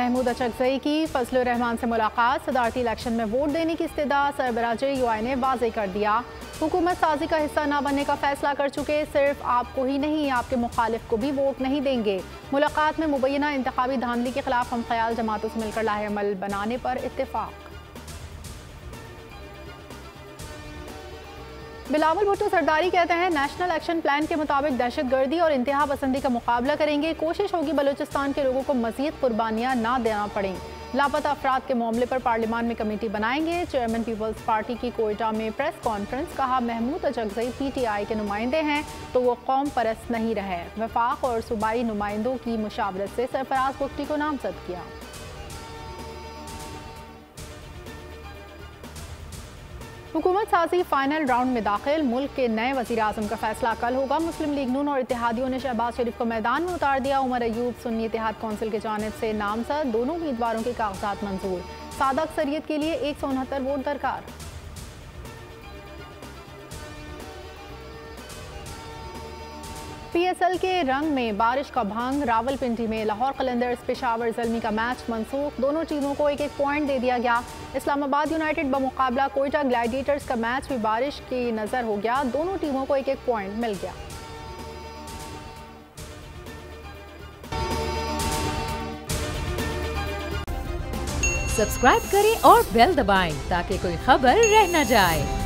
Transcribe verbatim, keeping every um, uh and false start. महमूद अचगजई की फजलुर रहमान से मुलाकात, सदारती इलेक्शन में वोट देने की इस्तदा सरबराजे यूआई ने वाजे कर दिया। हुकूमत साजी का हिस्सा न बनने का फैसला कर चुके, सिर्फ आपको ही नहीं आपके मुखालिफ को भी वोट नहीं देंगे। मुलाकात में मुबैना इंतखाबी धांधली के खिलाफ हम ख्याल जमातों से मिलकर लाहे अमल बनाने पर इत्तेफाक। बिलावल भुट्टो सरदारी कहते हैं नेशनल एक्शन प्लान के मुताबिक दहशतगर्दी और इंतहा पसंदी का मुकाबला करेंगे। कोशिश होगी बलूचिस्तान के लोगों को मजीद कुर्बानियां ना देना पड़ें। लापता अफराद के मामले पर पार्लियामान में कमेटी बनाएंगे। चेयरमैन पीपल्स पार्टी की क्वेटा में प्रेस कॉन्फ्रेंस, कहा Mahmood Achakzai P T I के नुमाइंदे हैं तो वो कौम परस्त नहीं रहे। वफाक और सूबाई नुमाइंदों की मुशावरत से सरफराज भुफ्टी को नामजद किया। हुकूमत साजी फाइनल राउंड में दाखिल, मुल्क के नए वज़ीर आज़म का फैसला कल होगा। मुस्लिम लीग नून और इतिहादियों ने शहबाज शरीफ को मैदान में उतार दिया। उमर अयूब सुन्नी इतिहाद काउंसिल की जानिब से नामजद, दोनों उम्मीदवारों के कागजात मंजूर। सादिक सरयत के लिए एक सौ उनहत्तर वोट दरकार। पी एस एल के रंग में बारिश का भंग, रावलपिंडी में लाहौर कलंदर्स पेशावर ज़ल्मी का मैच मनसूख, दोनों टीमों को एक एक पॉइंट दे दिया गया। इस्लामाबाद यूनाइटेड बमुकाबला क्वेटा ग्लैडिएटर्स का मैच भी बारिश की नज़र हो गया, दोनों टीमों को एक एक पॉइंट मिल गया। सब्सक्राइब करें और बेल दबाएं ताकि कोई खबर रह न जाए।